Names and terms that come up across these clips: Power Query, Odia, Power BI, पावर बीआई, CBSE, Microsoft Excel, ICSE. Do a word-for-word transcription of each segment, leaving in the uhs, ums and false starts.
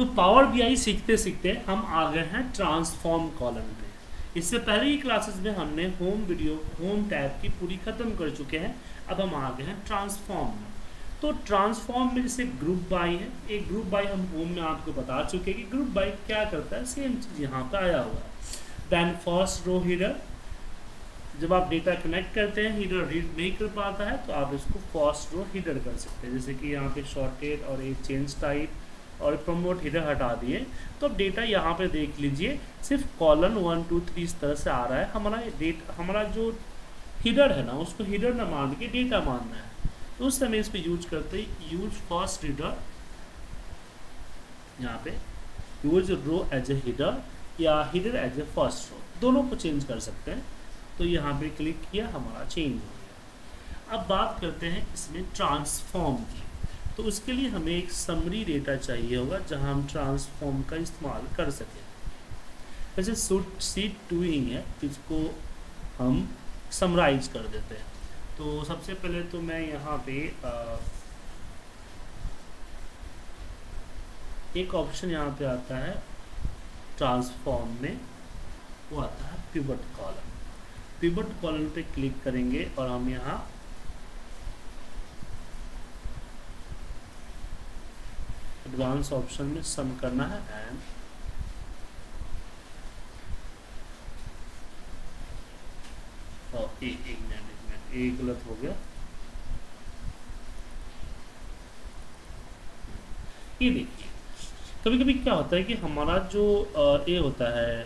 तो पावर बीआई सीखते सीखते हम आ गए हैं ट्रांसफॉर्म कॉलम पे। इससे पहले की क्लासेस में हमने होम वीडियो होम टैब की पूरी खत्म कर चुके हैं। अब हम आ गए हैं ट्रांसफॉर्म में। तो ट्रांसफॉर्म में जैसे ग्रुप बाई है, एक ग्रुप बाई हम होम में आपको बता चुके हैं कि ग्रुप बाई क्या करता है, सेम चीज़ यहाँ पर आया हुआ है। दैन फर्स्ट रो हीडर, जब आप डेटा कनेक्ट करते हैं हीडर रीड नहीं कर पाता है तो आप इसको फर्स्ट रो हीडर कर सकते हैं। जैसे कि यहाँ पे शॉर्टेड और एक चेंज टाइप और प्रमोट हीडर हटा दिए तो अब डेटा यहाँ पे देख लीजिए सिर्फ कॉलन वन टू थ्री इस तरह से आ रहा है। हमारा डेटा हमारा जो हीडर है ना उसको हीडर ना मान के डेटा मानना है। तो उस समय इस पर यूज करते यूज फर्स्ट हीडर, यहाँ पे use row as a header या header as a first row, दोनों को चेंज कर सकते हैं। तो यहाँ पे क्लिक किया, हमारा चेंज हो गया। अब बात करते हैं इसमें ट्रांसफॉर्म की। तो उसके लिए हमें एक समरी डेटा चाहिए होगा जहाँ हम ट्रांसफॉर्म का इस्तेमाल कर सकें। वैसे सूट सीट टू ही है, इसको हम समराइज कर देते हैं। तो सबसे पहले तो मैं यहाँ पे आ, एक ऑप्शन यहाँ पे आता है ट्रांसफॉर्म में, वो आता है पिवट कॉलम। पिवट कॉलम पे क्लिक करेंगे और हम यहाँ एडवांस ऑप्शन में सम करना है एंड और एक मिनट एक गलत हो गया। ये देखिए कभी कभी क्या होता है कि हमारा जो ये होता है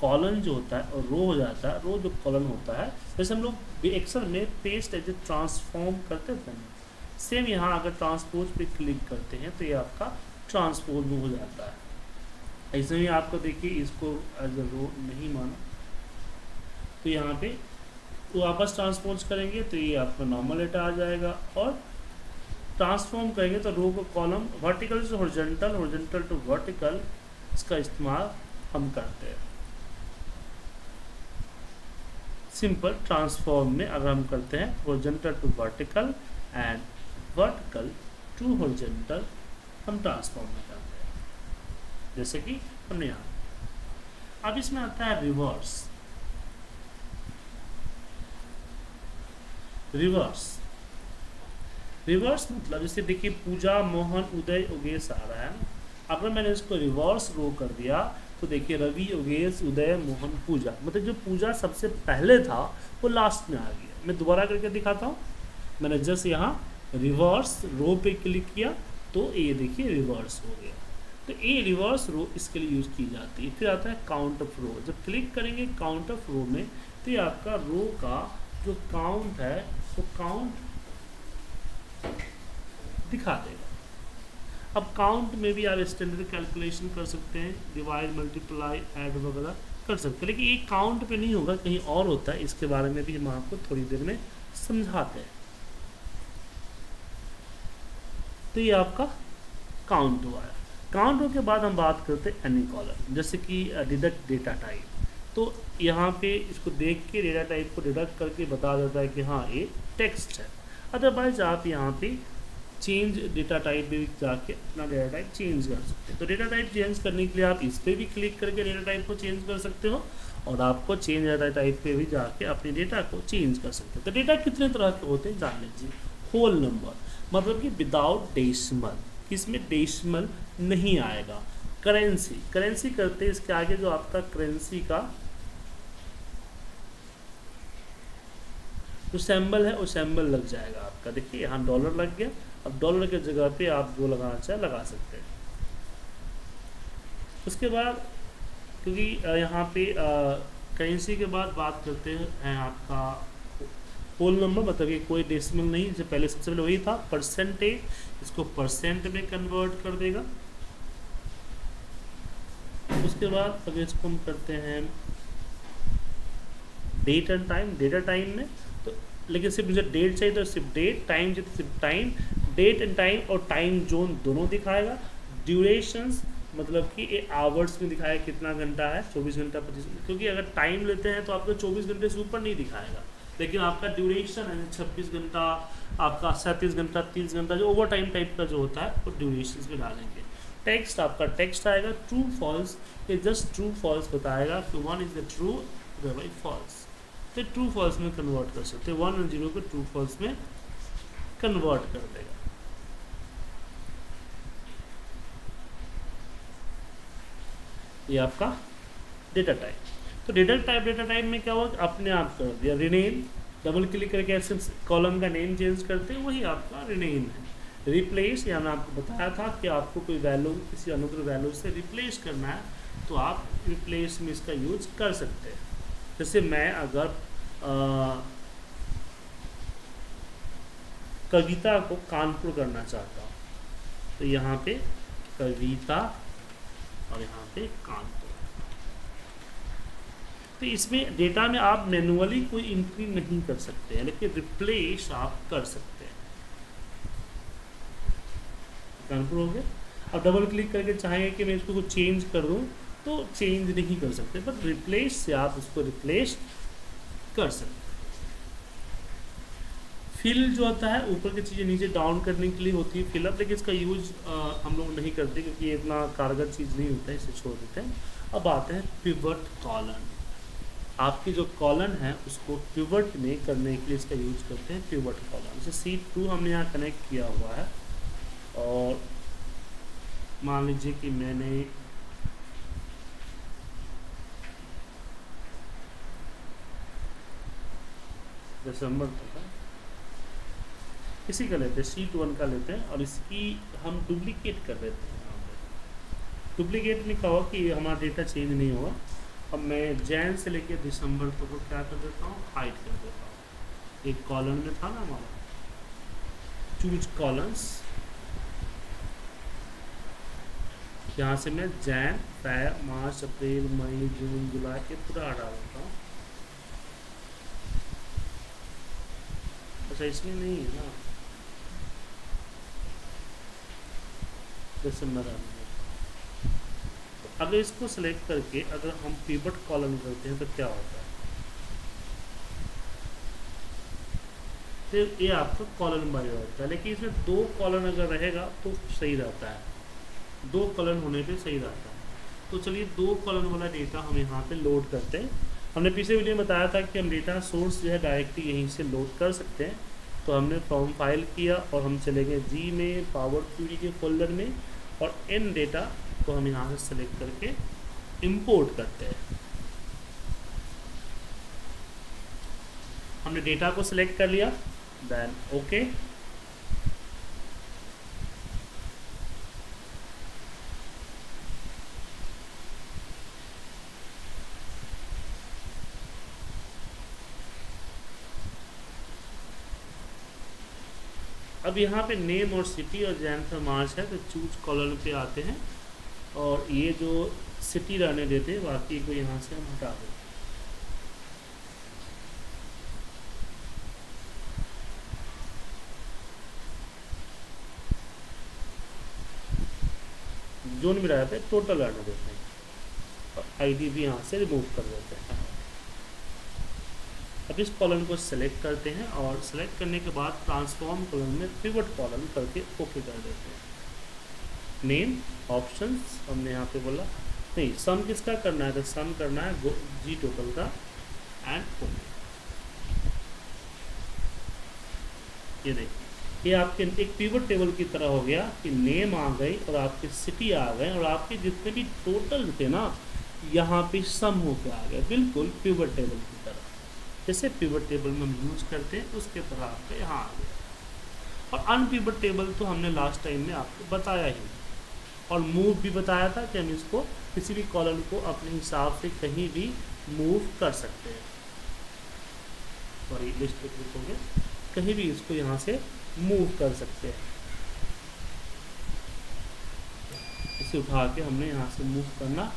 कॉलन जो होता है और रो हो जाता है, रो जो कॉलन होता है जैसे हम लोग एक्सेल में पेस्ट एज ए ट्रांसफॉर्म करते थे ना, सेम यहाँ अगर ट्रांसपोज पे क्लिक करते हैं तो ये आपका ट्रांसपोज में हो जाता है। ऐसे में आपको देखिए इसको एज ए रो नहीं माना तो यहाँ पे वापस ट्रांसपोज करेंगे तो ये आपका नॉर्मल डेटा आ जाएगा, और ट्रांसफॉर्म करेंगे तो रो को column, vertical to horizontal, horizontal to vertical, इसका इस्तेमाल हम करते हैं। सिंपल ट्रांसफॉर्म में अगर हम करते हैं horizontal to vertical and vertical to horizontal हम ट्रांसफॉर्म में करते हैं, जैसे कि हमने यहाँ। अब इसमें आता है रिवर्स। रिवर्स रिवर्स मतलब जैसे देखिए पूजा, मोहन, उदय, योगेश आ रहा है। अगर मैंने इसको रिवर्स रो कर दिया तो देखिए रवि, योगेश, उदय, मोहन, पूजा, मतलब जो पूजा सबसे पहले था वो लास्ट में आ गया। मैं दोबारा करके दिखाता हूँ। मैंने जस्ट यहाँ रिवर्स रो पे क्लिक किया तो ये देखिए रिवर्स हो गया। तो ये रिवर्स रो इसके लिए यूज़ की जाती है। फिर आता है काउंट ऑफ रो। जब क्लिक करेंगे काउंट ऑफ रो में तो ये आपका रो का जो काउंट है वो तो काउंट दिखा देगा। अब काउंट में भी आप स्टैंडर्ड कैलकुलेशन कर सकते हैं, डिवाइड, मल्टीप्लाई, ऐड वगैरह कर सकते हैं, लेकिन ये काउंट पे नहीं होगा, कहीं और होता है। इसके बारे में भी हम आपको थोड़ी देर में समझाते हैं। तो ये आपका काउंट हुआ है। काउंट हो के बाद हम बात करते हैं एनी कॉलम, जैसे कि डिडक्ट डेटा टाइप। तो यहाँ पे इसको देख के डेटा टाइप को डिडक्ट करके बता देता है कि हाँ ये टेक्स्ट है। अदरवाइज आप यहाँ पे चेंज डेटा टाइप में भी जाके अपना डेटा टाइप चेंज कर सकते हैं। तो डेटा टाइप चेंज करने के लिए आप इस पर भी क्लिक करके डेटा टाइप को चेंज कर सकते हो, और आपको चेंज डेटा टाइप पे भी जाके अपने डेटा को चेंज कर सकते हो। तो डेटा कितने तरह के होते हैं जान लीजिए। होल नंबर मतलब कि विदाउट डेसिमल, इसमें डेसिमल नहीं आएगा। करेंसी, करेंसी करते इसके आगे जो आपका करेंसी का जो सैम्बल है वो सैम्बल लग जाएगा आपका। देखिए यहाँ डॉलर लग गया। अब डॉलर के जगह पे आप जो लगाना चाहे लगा सकते हैं। उसके बाद क्योंकि यहाँ पे करेंसी के बाद बात करते हैं आपका होल नंबर, मतलब ये कोई डेसिमल नहीं, जैसे पहले सबसे पहले वही था। परसेंटेज, इसको परसेंट में कन्वर्ट कर देगा। उसके बाद अगर इसको हम करते हैं date and time, data time में तो लेकिन सिर्फ मुझे डेट चाहिए तो सिर्फ डेट, टाइम चाहिए तो सिर्फ टाइम, डेट एंड टाइम और टाइम जोन दोनों दिखाएगा। ड्यूरेशंस मतलब कि ये आवर्स में दिखाएगा कितना घंटा है, चौबीस घंटा, पच्चीस घंटा, क्योंकि अगर टाइम लेते हैं तो आपको चौबीस घंटे से ऊपर नहीं दिखाएगा, लेकिन आपका ड्यूरेशन है छब्बीस घंटा, आपका सैंतीस घंटा, तीस घंटा, जो ओवर टाइम टाइप का जो होता है वो ड्यूरेशन में डालेंगे। टेक्स्ट आपका टेक्स्ट आएगा, ट्रू फॉल्स, ये जस्ट ट्रू फॉल्स बताएगा कि one is the true the by false, तो ट्रू फॉल्स में कन्वर्ट कर सकते हैं, वन और जीरो को ट्रू फॉल्स में कन्वर्ट कर देगा। ये आपका डेटा टाइप, तो डेटा टाइप डेटा टाइप में क्या हुआ, अपने आप कर दिया रिनेम, डबल क्लिक करके ऐसे कॉलम का नेम चेंज करते हैं, वही आपका रिनेम है। रिप्लेस, यानी आपको बताया था कि आपको कोई वैल्यू किसी अनदर वैल्यू से रिप्लेस करना है तो आप रिप्लेस में इसका यूज कर सकते हैं। जैसे मैं अगर आ, कविता को कानपुर करना चाहता हूँ तो यहाँ पे कविता और यहाँ पे कानपुर, तो इसमें डेटा में आप मैनुअली कोई एंट्री नहीं कर सकते हैं, लेकिन रिप्लेस आप कर सकते हैं। कानपुर हो गया, अब डबल क्लिक करके चाहेंगे कि मैं इसको कुछ चेंज कर दूँ तो चेंज नहीं कर सकते, बट रिप्लेस से आप उसको रिप्लेस कर सकते। फिल जो होता है ऊपर की चीज़ें नीचे डाउन करने के लिए होती है फिलअप, लेकिन इसका यूज आ, हम लोग नहीं करते क्योंकि ये इतना कारगर चीज़ नहीं होता है, इसे छोड़ देते हैं। अब आते हैं पिवट कॉलन, आपकी जो कॉलन है उसको पिवट में करने के लिए इसका यूज करते हैं पिवट कॉलन। जैसे सीट टू हमने यहाँ कनेक्ट किया हुआ है और मान लीजिए कि मैंने दिसंबर तक है, इसी का लेते हैं शीट वन का लेते हैं और इसकी हम डुप्लीकेट कर देते हैं। डुप्लीकेट में कहो कि हमारा डेटा चेंज नहीं हुआ, अब मैं जैन से लेकर दिसंबर तक को क्या कर देता हूँ, हाइड कर देता हूँ। एक कॉलम में था ना हमारा चूज कॉलम्स, यहाँ से मैं जैन फैब मार्च अप्रैल मई जून जुलाई के पूरा हटा देता हूँ। अच्छा इसमें नहीं है ना, दिसंबर आ गया, तो अगर इसको सिलेक्ट करके अगर हम पिवट कॉलम करते हैं तो क्या होता है, तो ये आपका कॉलम बाय होता है, लेकिन इसमें दो कॉलम अगर रहेगा तो सही रहता है, दो कॉलम होने पे सही रहता है। तो चलिए दो कॉलम वाला डेटा हम यहाँ पे लोड करते हैं। हमने पिछले वीडियो में बताया था कि हम डेटा सोर्स जो है डायरेक्टली यहीं से लोड कर सकते हैं, तो हमने फॉर्म फाइल किया और हम चले गए जी में पावर क्यूरी के फोल्डर में और एन डेटा को हम यहाँ से सेलेक्ट करके इंपोर्ट करते हैं। हमने डेटा को सिलेक्ट कर लिया, देन ओके, अब यहाँ पे नेम और सिटी और जैन फॉर मार्च है तो चूज कॉलम पे आते हैं और ये जो सिटी रहने देते हैं, बाकी को यहाँ से हम हटा देते हैं। जोन में रहते हैं टोटल रहने देते हैं और आईडी भी यहाँ से रिमूव कर देते हैं। अब इस कॉलम को सेलेक्ट करते हैं और सेलेक्ट करने के बाद ट्रांसफॉर्म कॉलम में पिवट कॉलम करके ओके कर देते हैं। नेम ऑप्शंस हमने यहाँ पे बोला नहीं, सम किसका करना है तो सम करना है जी टोटल का, एंड ओके। ये देखिए ये आपके एक पिवट टेबल की तरह हो गया कि नेम आ गई और आपके सिटी आ गए और आपके जितने भी टोटल थे ना यहाँ पे सम होकर आ गए, बिल्कुल पिवट टेबल की तरह। जैसे पिवट टेबल में हम यूज करते हैं उसके तरह आपके यहाँ आ गया। और अनपिवट टेबल तो हमने लास्ट टाइम में आपको बताया ही, और मूव भी बताया था कि हम इसको किसी भी कॉलम को अपने हिसाब से कहीं भी मूव कर सकते हैं, सॉरी लिस्ट पे क्लिक हो गया, कहीं भी इसको यहाँ से मूव कर सकते हैं। इसे उठा के हमने यहाँ से मूव करना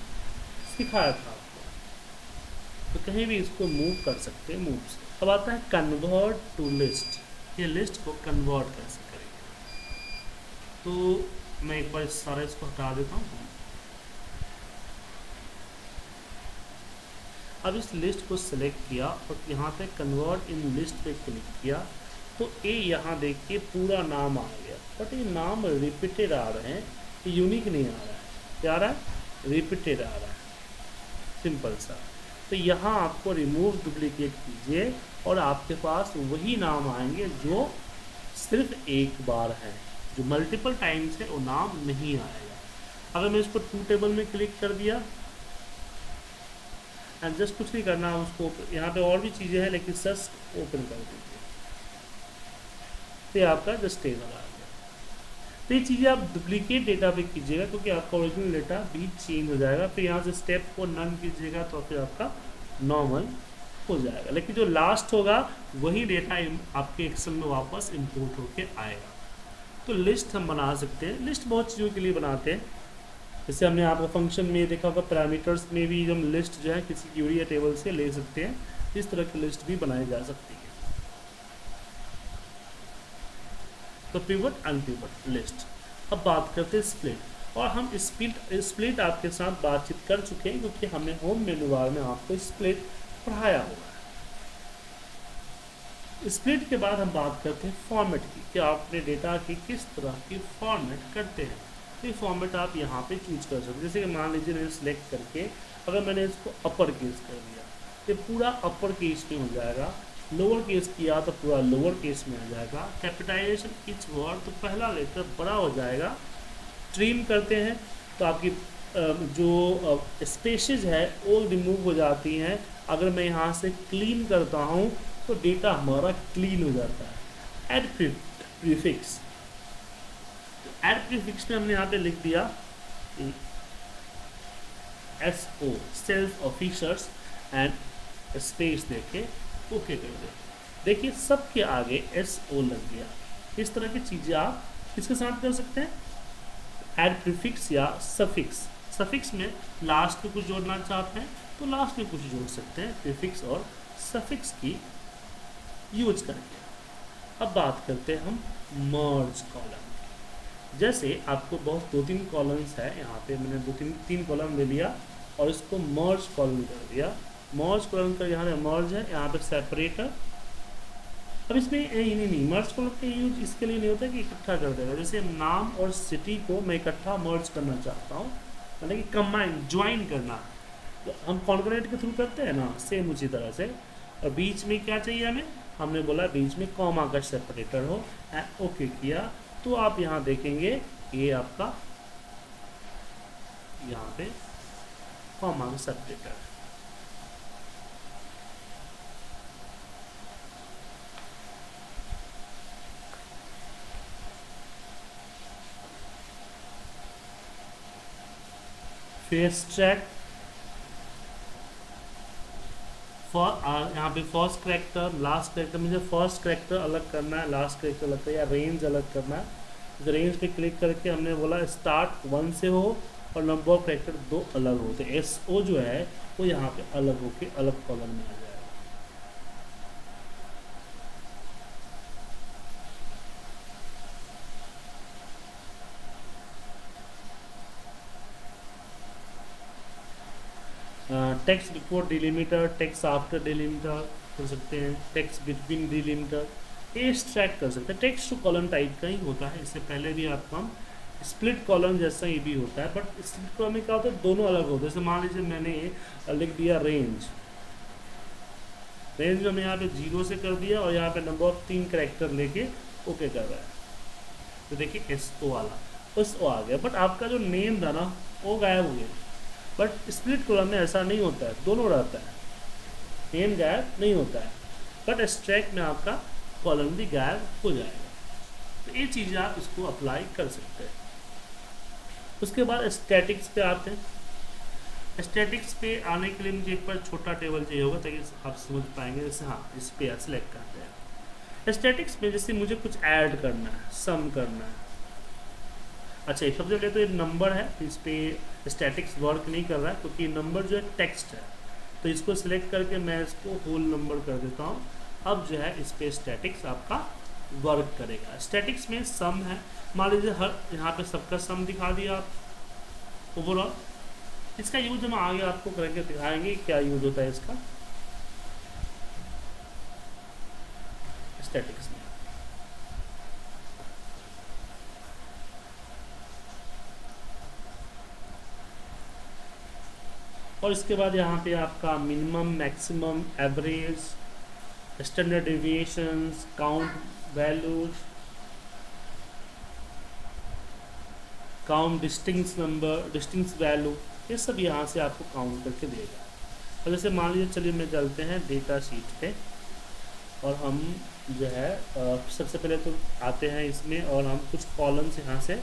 सिखाया था, तो कहीं भी इसको मूव कर सकते हैं मूव से। अब आता है कन्वर्ट टू लिस्ट, ये लिस्ट को कन्वर्ट कैसे करेंगे, तो मैं एक बार सारा इसको हटा देता हूँ। अब इस लिस्ट को सिलेक्ट किया और यहाँ पे कन्वर्ट इन लिस्ट पे क्लिक किया तो ये यहाँ देखिए पूरा नाम आ गया, बट ये नाम रिपीटेड आ रहे हैं, यूनिक नहीं आ रहा है, क्या आ रहा है, रिपीटेड आ रहा है, सिंपल सा। तो यहाँ आपको रिमूव डुप्लीकेट कीजिए और आपके पास वही नाम आएंगे जो सिर्फ एक बार है, जो मल्टीपल टाइम्स है वो नाम नहीं आएगा। अगर मैं इसको टू टेबल में क्लिक कर दिया एंड जस्ट कुछ नहीं करना, उसको यहाँ पे और भी चीज़ें हैं लेकिन जस्ट ओपन कर दीजिए, तो ये आपका जस्ट टेबल आ गया। तो ये चीज़ें आप डुप्लीकेट डेटा पे कीजिएगा क्योंकि आपका ओरिजिनल डेटा भी चेंज हो जाएगा। फिर यहाँ से स्टेप को नन कीजिएगा तो फिर आपका नॉर्मल हो जाएगा, लेकिन जो लास्ट होगा वही डेटा आपके एक्सेल में वापस इंपोर्ट होकर आएगा। तो लिस्ट हम बना सकते हैं, लिस्ट बहुत चीज़ों के लिए बनाते हैं, जैसे हमने आपको फंक्शन में देखा होगा, पैरामीटर्स में भी हम लिस्ट जो है किसी क्यूरी या टेबल से ले सकते हैं, इस तरह की लिस्ट भी बनाई जा सकती है। तो पिवट अनपिवट लिस्ट। अब बात करते हैं स्प्लिट, और हम स्प्लिट स्प्लिट आपके साथ बातचीत कर चुके हैं क्योंकि हमने होम मेनू बार में आपको स्प्लिट पढ़ाया होगा। स्प्लिट के बाद हम बात करते हैं फॉर्मेट की, कि आप अपने डेटा की किस तरह की फॉर्मेट करते हैं। तो फॉर्मेट आप यहाँ पे चूज कर सकते हैं, जैसे कि मान लीजिए मैंने सिलेक्ट करके अगर मैंने इसको अपर केस कर दिया तो पूरा अपर केस में हो जाएगा, लोअर केस किया तो पूरा लोअर केस में आ जाएगा, कैपिटलाइजेशन इच वर्ड तो पहला लेटर बड़ा हो जाएगा, ट्रिम करते हैं तो आपकी जो स्पेसेज है वो रिमूव हो जाती हैं। अगर मैं यहाँ से क्लीन करता हूँ तो डेटा हमारा क्लीन हो जाता है। एड प्रीफिक्स, एड प्रीफिक्स में हमने यहाँ पे लिख दिया S O self officers and space देके ओके कर दे। देखिए सबके आगे एस ओ लग गया। इस तरह की चीज़ें आप किसके साथ कर सकते हैं, एड प्रीफिक्स या सफिक्स। सफिक्स में लास्ट में कुछ जोड़ना चाहते हैं तो लास्ट में कुछ जोड़ सकते हैं, प्रीफिक्स और सफिक्स की यूज करके। अब बात करते हैं हम मर्ज कॉलम। जैसे आपको बहुत दो तीन कॉलम्स है, यहाँ पे मैंने दो तीन तीन कॉलम ले लिया और इसको मर्ज कॉलम कर दिया। मर्ज कॉलम का यहाँ मर्ज है, यहाँ पे सेपरेटर। अब इसमें नहीं नहीं मर्ज कॉलम का यूज इसके लिए नहीं होता कि इकट्ठा कर देगा। जैसे नाम और सिटी को मैं इकट्ठा मर्ज करना चाहता हूँ, मतलब कि कंबाइन ज्वाइन करना, तो हम कॉन्करेंट के थ्रू करते हैं ना, सेम उसी तरह से। और बीच में क्या चाहिए हमें, हमने बोला बीच में कॉमा का सेपरेटर हो, एंड ओके किया तो आप यहाँ देखेंगे ये आपका यहाँ पे कॉमा का सेपरेटर है। फर्स्ट ट्रैक फॉर यहाँ पे फर्स्ट कैरेक्टर लास्ट कैरेक्टर, मुझे फर्स्ट कैरेक्टर अलग करना है, लास्ट कैरेक्टर अलग करना है, या रेंज अलग करना है। रेंज पे क्लिक करके हमने बोला स्टार्ट वन से हो और नंबर ऑफ कैरेक्टर दो अलग होते, एस ओ जो है वो यहाँ पे अलग होके अलग कॉलम में आ जाएगा। Text before delimiter, text after delimiter कर सकते हैं, टेक्स्ट बिटवीन डिलिमिटर, एब्स्ट्रैक्ट कर सकते हैं। टेक्स्ट टू कॉलम टाइप का ही होता है, इससे पहले भी आपका हम स्प्लिट कॉलम जैसा ये भी होता है, बट स्प्लिट कॉलम में क्या होता है दोनों अलग होते हैं। जैसे मान लीजिए मैंने लिख दिया रेंज, रेंज में मैं यहाँ पे जीरो से कर दिया और यहाँ पे नंबर ऑफ तीन करेक्टर लेके ओके कर रहा है, तो देखिए एस ओ वाला एस ओ आ गया, बट आपका जो नेम था ना वो गायब हो गया। बट स्प्लिट कॉलम में ऐसा नहीं होता है, दोनों रहता है, नेम गायब नहीं होता है, बट एब्स्ट्रैक्ट में आपका कॉलम भी गायब हो जाएगा। तो ये चीज़ें आप इसको अप्लाई कर सकते हैं। उसके बाद स्टैटिक्स पे आते हैं। स्टैटिक्स पे आने के लिए मुझे एक बार छोटा टेबल चाहिए होगा ताकि आप समझ पाएंगे। जैसे हाँ इस पे सेलेक्ट करते हैं। स्टैटिक्स में जैसे मुझे कुछ ऐड करना है, सम करना है, अच्छा ये सबसे पहले तो ये नंबर है, इस पर स्टैटिक्स वर्क नहीं कर रहा है क्योंकि नंबर जो है टेक्स्ट है, तो इसको सिलेक्ट करके मैं इसको होल नंबर कर देता हूँ। अब जो है इस पर स्टैटिक्स आपका वर्क करेगा। स्टैटिक्स में सम है, मान लीजिए हर यहाँ पे सबका सम दिखा दिया आप ओवरऑल। इसका यूज हम आगे आपको करके दिखाएंगे क्या यूज होता है इसका स्टैटिक्स। और इसके बाद यहाँ पे आपका minimum, maximum, average, standard deviations, count values, count distinct number, distinct value, ये सब यहाँ से आपको काउंट करके देगा। और जैसे मान लीजिए, चलिए मैं चलते हैं डेटा शीट पे और हम जो है सबसे पहले तो आते हैं इसमें और हम कुछ कॉलम्स यहाँ से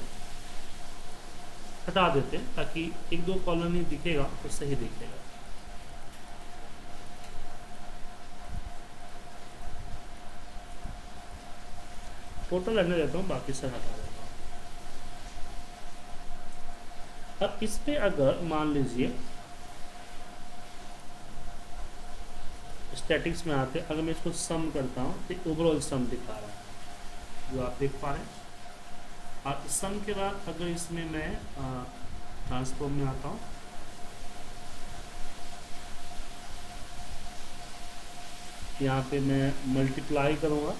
हटा देते हैं ताकि एक दो कॉलम ही दिखेगा तो सही दिखेगा। टोटल रहने देता हूँ, बाकी सब हटा देता हूँ। अब इस पे अगर मान लीजिए स्टैटिक्स में आते, अगर मैं इसको सम करता हूँ तो ओवरऑल सम दिखा रहा है जो आप देख पा रहे हैं। और सम के बाद अगर इसमें मैं ट्रांसफॉर्म में आता हूँ यहाँ पे मैं मल्टीप्लाई करूँगा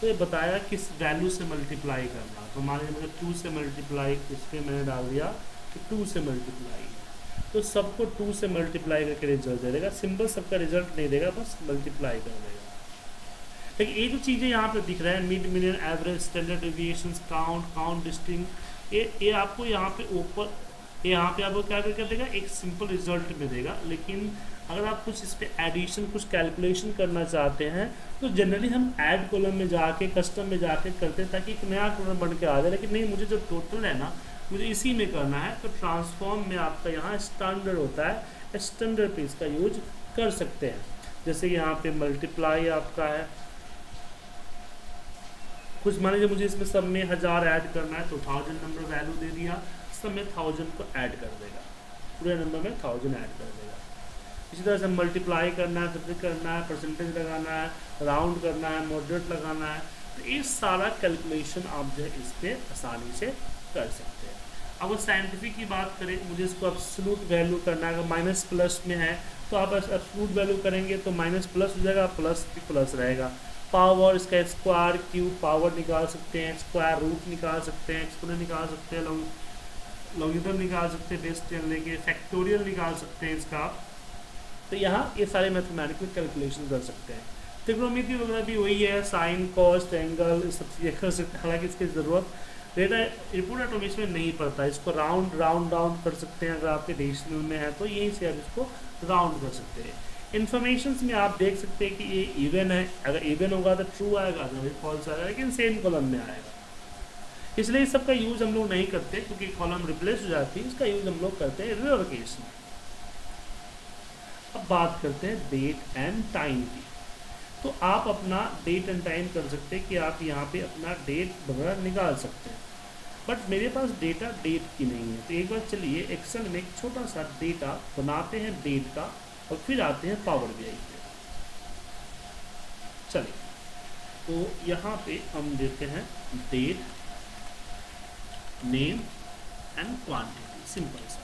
तो ये बताया किस वैल्यू से मल्टीप्लाई करना। तो मान लीजिए मुझे टू से मल्टीप्लाई, इस पर मैंने डाल दिया कि टू से मल्टीप्लाई, तो सबको टू से मल्टीप्लाई करके रिजल्ट दे देगा। सिंपल सबका रिजल्ट नहीं देगा, बस मल्टीप्लाई कर देगा। लेकिन ये जो चीज़ें यहाँ पे दिख रहा है, mid, median, average, standard deviation, count, count distinct, ये ये आपको यहाँ पे ऊपर, ये यहाँ पे आपको क्या करके देगा, एक सिंपल रिजल्ट में देगा। लेकिन अगर आप कुछ इस पर एडिशन, कुछ कैलकुलेशन करना चाहते हैं तो जनरली हम ऐड कॉलम में जाके, कस्टम में जाके करते हैं ताकि एक नया कॉलम बन के आ जाए। लेकिन नहीं, मुझे जो टोटल है ना, मुझे इसी में करना है, तो ट्रांसफॉर्म में आपका यहाँ स्टैंडर्ड होता है, स्टैंडर्ड पे इसका यूज कर सकते हैं। जैसे यहाँ पे मल्टीप्लाई आपका है, कुछ मान लीजिए मुझे इसमें सब में हज़ार ऐड करना है तो थाउजेंड नंबर वैल्यू दे दिया, सब में थाउजेंड को ऐड कर देगा, पूरे नंबर में थाउजेंड ऐड कर देगा। इसी तरह से मल्टीप्लाई करना है, फिर करना है, परसेंटेज लगाना है, राउंड करना है, मॉडरेट लगाना है, तो ये सारा कैलकुलेशन आप जो है इस पर आसानी से कर सकते हैं। अब साइंटिफिक की बात करें, मुझे इसको एब्सोल्यूट वैल्यू करना है, अगर माइनस प्लस में है तो आप एब्सोल्यूट वैल्यू करेंगे तो माइनस प्लस हो जाएगा, प्लस भी प्लस रहेगा। पावर, इसका स्क्वायर, क्यूब, पावर निकाल सकते हैं, स्क्वायर रूट निकाल सकते हैं, एक्सपोनेंट निकाल सकते हैं, लॉन्गिट्यूड निकाल सकते हैं, बेस टेन लेके फैक्टोरियल निकाल सकते हैं इसका। तो यहाँ ये सारे मैथमेटिकल कैलकुलेशन कर सकते हैं। त्रिकोणमिति वगैरह भी वही है, साइन, कॉस्ट, एंगल, सब चीज़ें कर सकते हैं। हालाँकि इसकी ज़रूरत डेटा रिपोर्ट ऑटोमेशन में नहीं पड़ता, इसको राउंड राउंड राउंड कर सकते हैं। अगर आपके रेशनल में है तो यहीं से आप इसको राउंड कर सकते हैं। इन्फॉर्मेशन में आप देख सकते हैं कि ये इवन है, अगर इवन होगा तो ट्रू आएगा, अगर फॉल्स आएगा, लेकिन सेम कॉलम में आएगा। इसलिए इस सबका यूज़ हम लोग नहीं करते क्योंकि कॉलम रिप्लेस हो जाती है, इसका यूज़ हम लोग करते हैं रेयर केस में। अब बात करते हैं डेट एंड टाइम की, तो आप अपना डेट एंड टाइम कर सकते हैं कि आप यहाँ पे अपना डेट वगैरह निकाल सकते हैं। बट मेरे पास डेटा डेट की नहीं है, तो एक बार चलिए एक्सेल में एक छोटा सा डेटा बनाते हैं डेट का, और फिर आते हैं पावर बी आई पे। चलिए, तो यहाँ पे हम देते हैं date, name and quantity, simple सा।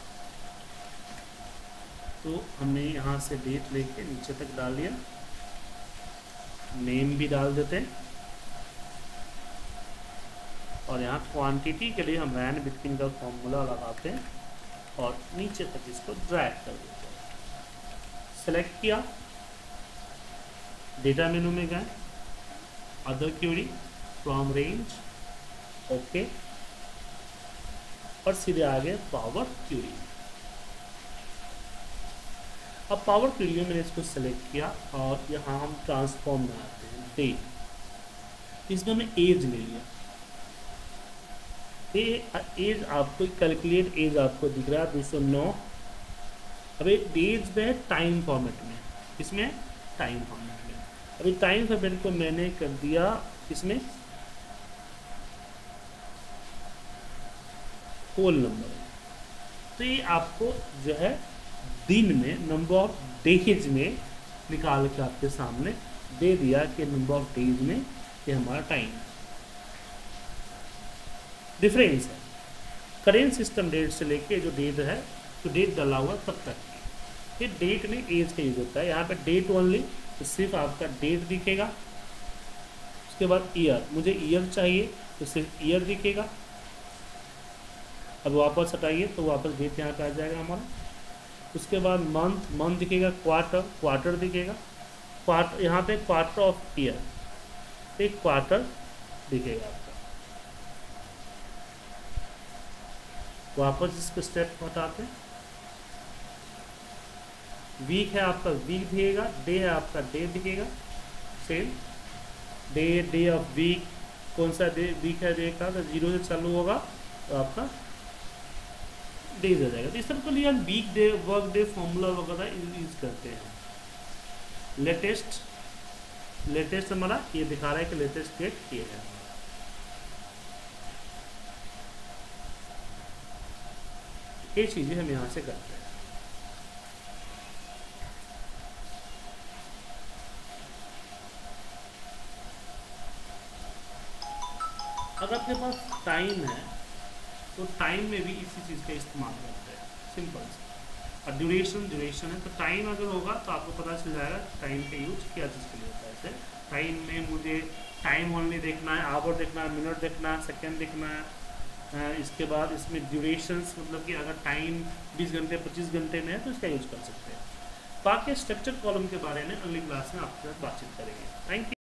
तो हमने यहाँ से डेट लेके नीचे तक डाल लिया, नेम भी डाल देते हैं, और यहाँ क्वांटिटी के लिए हम रैन बिटवीन का फॉर्मूला लगाते हैं और नीचे तक इसको ड्रैग कर देते हैं। सेलेक्ट किया, डेटा मेनू में गए, other query, from range, okay, और सीधे आ गए पावर क्यूरी। अब पावर क्वेरी मैंने इसको सेलेक्ट किया और यहाँ हम ट्रांसफॉर्म में आते हैं डेट, इसमें हमें एज ले लिया। ये एज आपको कैलकुलेट एज आपको दिख रहा है दो सौ नौ। अब एक एज में टाइम फॉर्मेट में, इसमें टाइम फॉर्मेट में, अभी टाइम फॉर्मेट को मैंने कर दिया इसमें होल नंबर। तो ये आपको जो है दिन में नंबर ऑफ डेज में निकाल के आपके सामने दे दिया कि नंबर ऑफ डेज में ये हमारा टाइम डिफरेंस है करेंट सिस्टम डेट से लेके जो डेट है, तो डेट डाला हुआ तब तक। ये डेट में एज का यूज होता है, यहाँ पे डेट ओनली, तो सिर्फ आपका डेट दिखेगा। उसके बाद ईयर, मुझे ईयर चाहिए तो सिर्फ ईयर दिखेगा। अब वापस हटाइए तो वापस डेट यहाँ पे आ जाएगा हमारा। उसके बाद मंथ मंथ दिखेगा, क्वार्टर क्वार्टर दिखेगा, क्वार्टर यहाँ पे क्वार्टर ऑफ ईयर, एक क्वार्टर दिखेगा आपका। वापस इसको स्टेप हटाते हैं, वीक है आपका वीक दिखेगा, डे है आपका डे दिखेगा, same day day of week, कौन सा डे वीक है डे का, तो जीरो से चालू होगा तो आपका डेज आ जाएगा। तो इस सबको लिए हम week day work day formula वगैरह यूज करते हैं। लेटेस्ट लेटेस्ट हमारा ये दिखा रहा है कि लेटेस्ट डेट ये है। ये चीजें हम यहाँ से करते हैं। अगर आपके पास टाइम है तो टाइम में भी इसी चीज़ का इस्तेमाल करते हैं, सिंपल से। और ड्यूरेशन ड्यूरेशन है तो टाइम अगर होगा तो आपको पता चल जाएगा टाइम का यूज क्या चीज़ के लिए होता है। जैसे टाइम में मुझे टाइम ओनली देखना है, आवर देखना है, मिनट देखना है, सेकेंड देखना है। इसके बाद इसमें ड्यूरेशंस मतलब कि अगर टाइम बीस घंटे पच्चीस घंटे में है तो इसका यूज कर सकते हैं। बाकी स्ट्रक्चर कॉलम के बारे में अगली क्लास में आपके साथ बातचीत करेंगे। Thank you.